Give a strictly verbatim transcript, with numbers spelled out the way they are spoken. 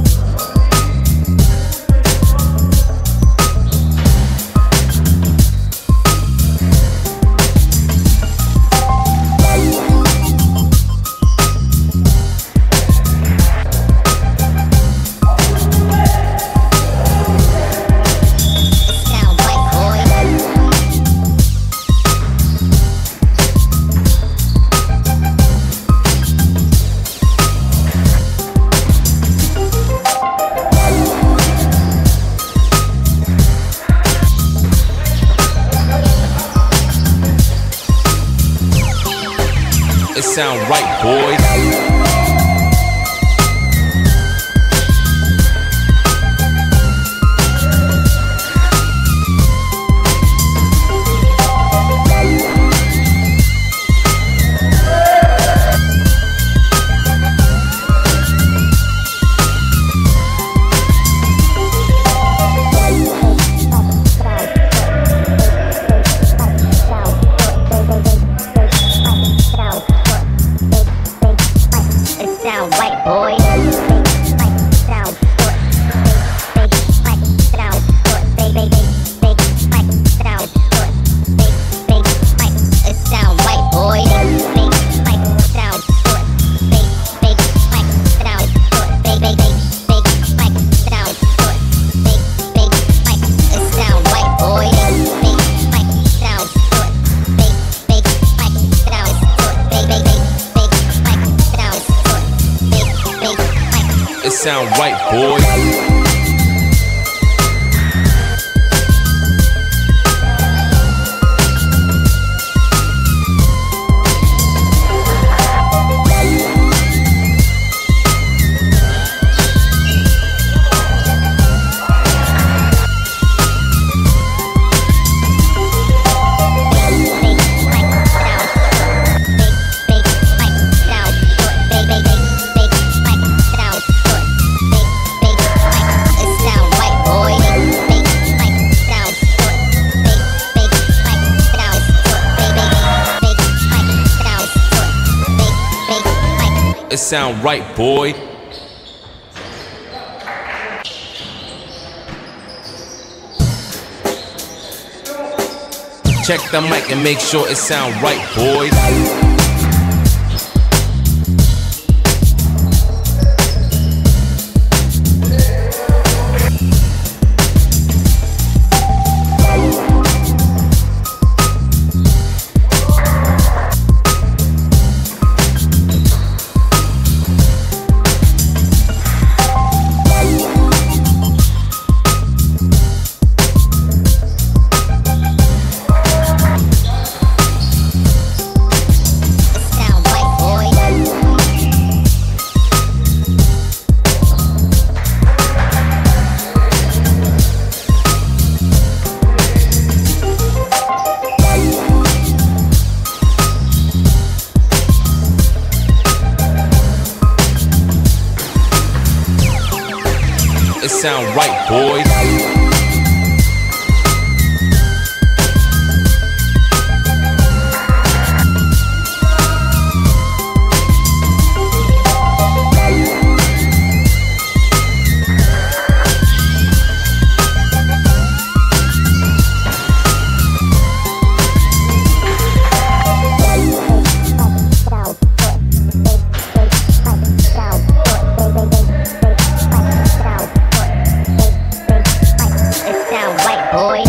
It sound right, boys. It sound right, boys. It sound right, boy. Check the mic and make sure it sound right, boys. It sound right, boys. Boy.